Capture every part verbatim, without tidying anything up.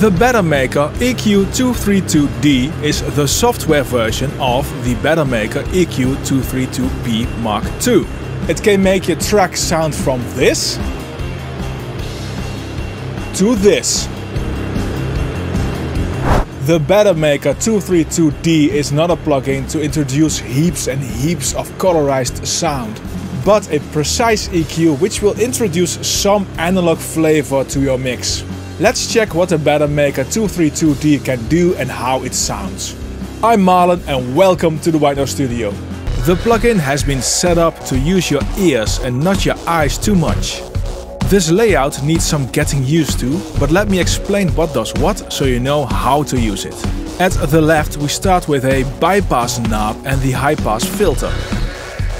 The Bettermaker E Q two thirty-two D is the software version of the Bettermaker E Q two thirty-two P Mark two. It can make your track sound from this to this. The Bettermaker two thirty-two D is not a plugin to introduce heaps and heaps of colorized sound, but a precise E Q which will introduce some analog flavor to your mix. Let's check what the Bettermaker two thirty-two D can do and how it sounds. I'm Marlon and welcome to the White Noise Studio. The plugin has been set up to use your ears and not your eyes too much. This layout needs some getting used to, but let me explain what does what so you know how to use it. At the left we start with a bypass knob and the high pass filter.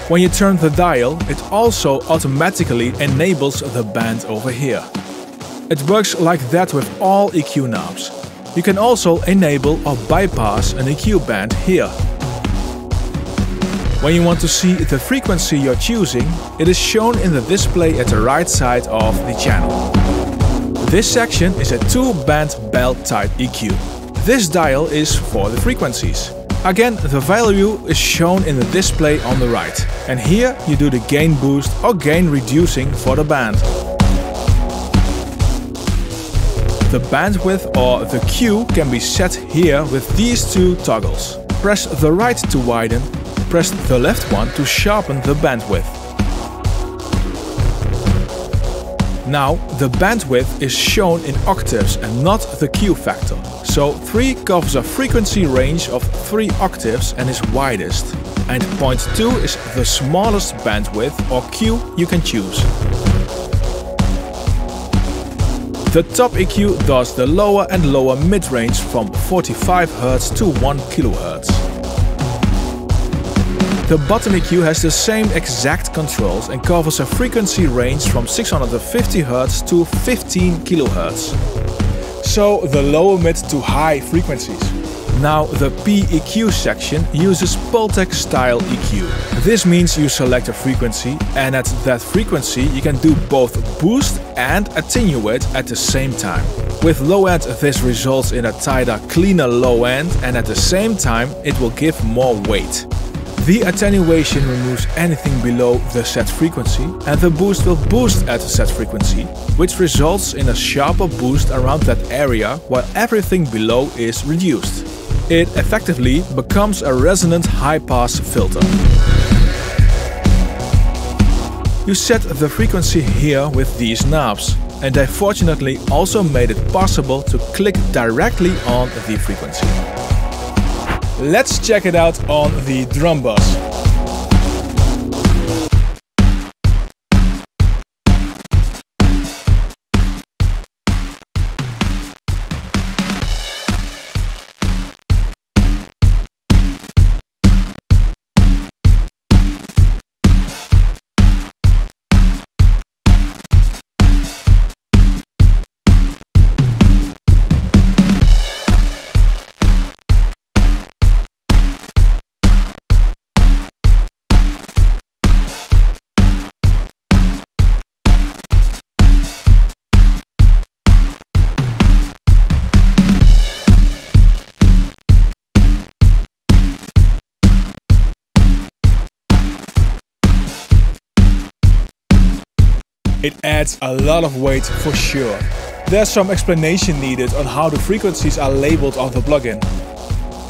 When you turn the dial, it also automatically enables the band over here. It works like that with all E Q knobs. You can also enable or bypass an E Q band here. When you want to see the frequency you're choosing, it is shown in the display at the right side of the channel. This section is a two-band bell type E Q. This dial is for the frequencies. Again, the value is shown in the display on the right. And here you do the gain boost or gain reducing for the band. The bandwidth or the Q can be set here with these two toggles. Press the right to widen, press the left one to sharpen the bandwidth. Now the bandwidth is shown in octaves and not the Q factor. So three covers a frequency range of three octaves and is widest. And zero point two is the smallest bandwidth or Q you can choose. The top E Q does the lower and lower mid-range from forty-five hertz to one kilohertz. The bottom E Q has the same exact controls and covers a frequency range from six hundred fifty hertz to fifteen kilohertz. So the lower mid to high frequencies. Now the P E Q section uses Pultec style E Q. This means you select a frequency and at that frequency you can do both boost and attenuate at the same time. With low end this results in a tighter, cleaner low end and at the same time it will give more weight. The attenuation removes anything below the set frequency and the boost will boost at the set frequency, which results in a sharper boost around that area while everything below is reduced. It effectively becomes a resonant high-pass filter. You set the frequency here with these knobs, and I fortunately also made it possible to click directly on the frequency. Let's check it out on the drum bus. It adds a lot of weight for sure. There's some explanation needed on how the frequencies are labeled on the plugin.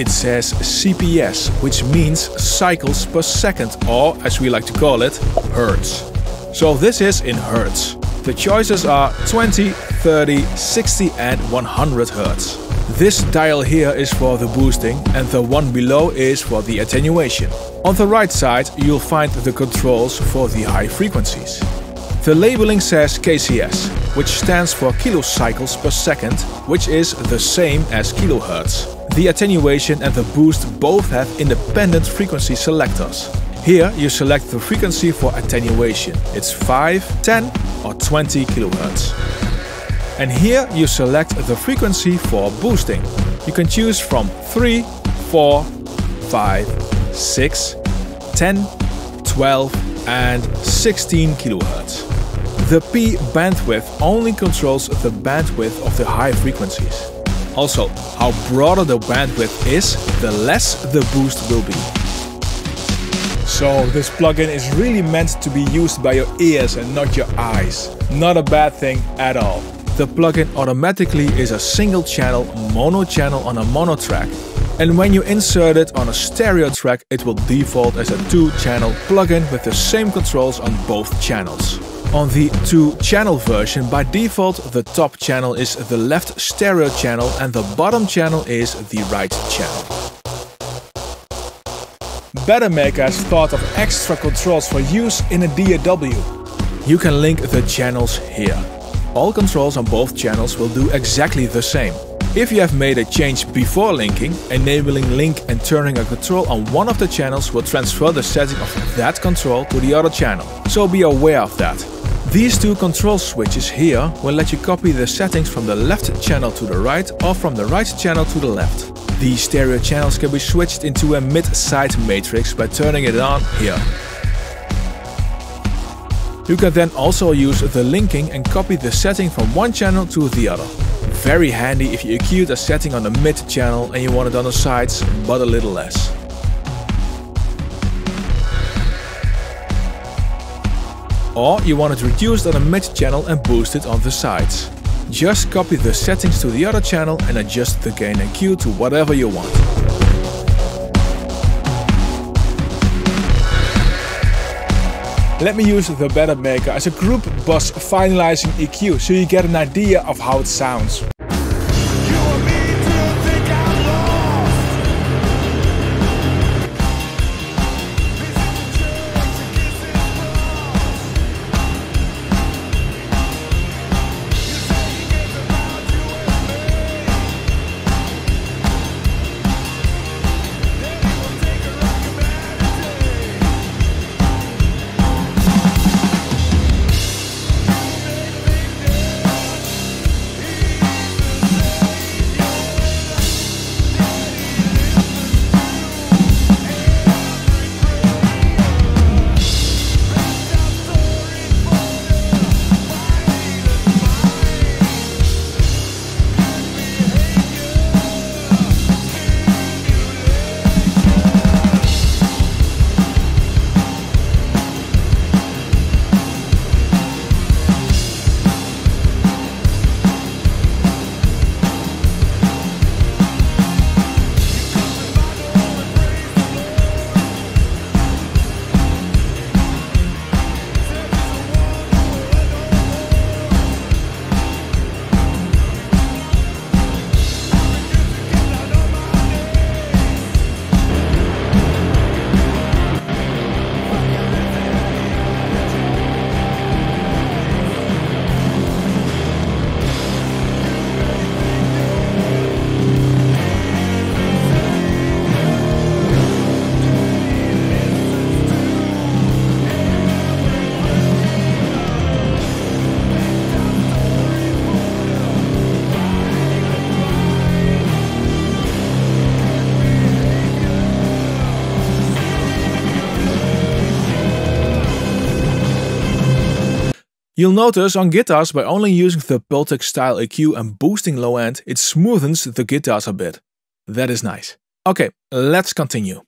It says C P S, which means cycles per second, or as we like to call it, hertz. So this is in hertz. The choices are twenty, thirty, sixty and one hundred hertz. This dial here is for the boosting and the one below is for the attenuation. On the right side you'll find the controls for the high frequencies. The labeling says K C S, which stands for kilocycles per second, which is the same as kilohertz. The attenuation and the boost both have independent frequency selectors. Here you select the frequency for attenuation. It's five, ten or twenty kilohertz. And here you select the frequency for boosting. You can choose from three, four, five, six, ten, twelve and sixteen kilohertz. The P bandwidth only controls the bandwidth of the high frequencies. Also, how broader the bandwidth is, the less the boost will be. So this plugin is really meant to be used by your ears and not your eyes. Not a bad thing at all. The plugin automatically is a single channel, mono channel on a mono track. And when you insert it on a stereo track, it will default as a two-channel plugin with the same controls on both channels. On the two-channel version, by default, the top channel is the left stereo channel and the bottom channel is the right channel. Bettermaker has thought of extra controls for use in a D A W. You can link the channels here. All controls on both channels will do exactly the same. If you have made a change before linking, enabling link and turning a control on one of the channels will transfer the setting of that control to the other channel, so be aware of that. These two control switches here will let you copy the settings from the left channel to the right or from the right channel to the left. These stereo channels can be switched into a mid-side matrix by turning it on here. You can then also use the linking and copy the setting from one channel to the other. Very handy if you EQ'd a setting on the mid channel and you want it on the sides, but a little less. Or you want it reduced on the mid channel and boosted on the sides. Just copy the settings to the other channel and adjust the gain and Q to whatever you want. Let me use the Bettermaker as a group bus finalizing E Q so you get an idea of how it sounds. You'll notice on guitars, by only using the Pultec style E Q and boosting low end, it smoothens the guitars a bit. That is nice. Okay, let's continue.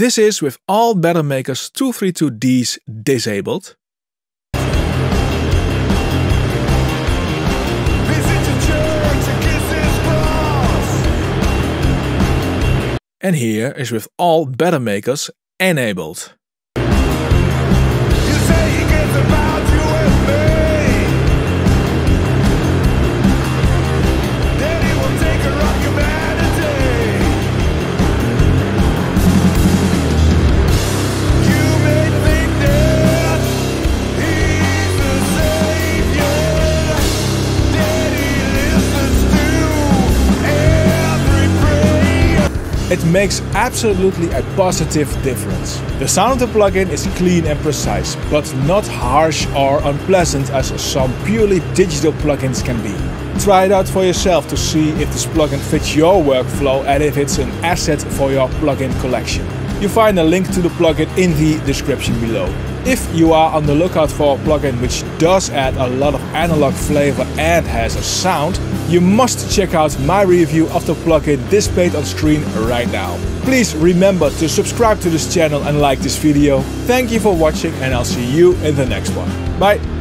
This is with all Bettermaker's two thirty-two Ds disabled. And here is with all Bettermakers enabled. It makes absolutely a positive difference. The sound of the plugin is clean and precise, but not harsh or unpleasant as some purely digital plugins can be. Try it out for yourself to see if this plugin fits your workflow and if it's an asset for your plugin collection. You find a link to the plugin in the description below. If you are on the lookout for a plugin which does add a lot of analog flavor and has a sound, you must check out my review of the plugin displayed on screen right now. Please remember to subscribe to this channel and like this video. Thank you for watching, and I'll see you in the next one. Bye!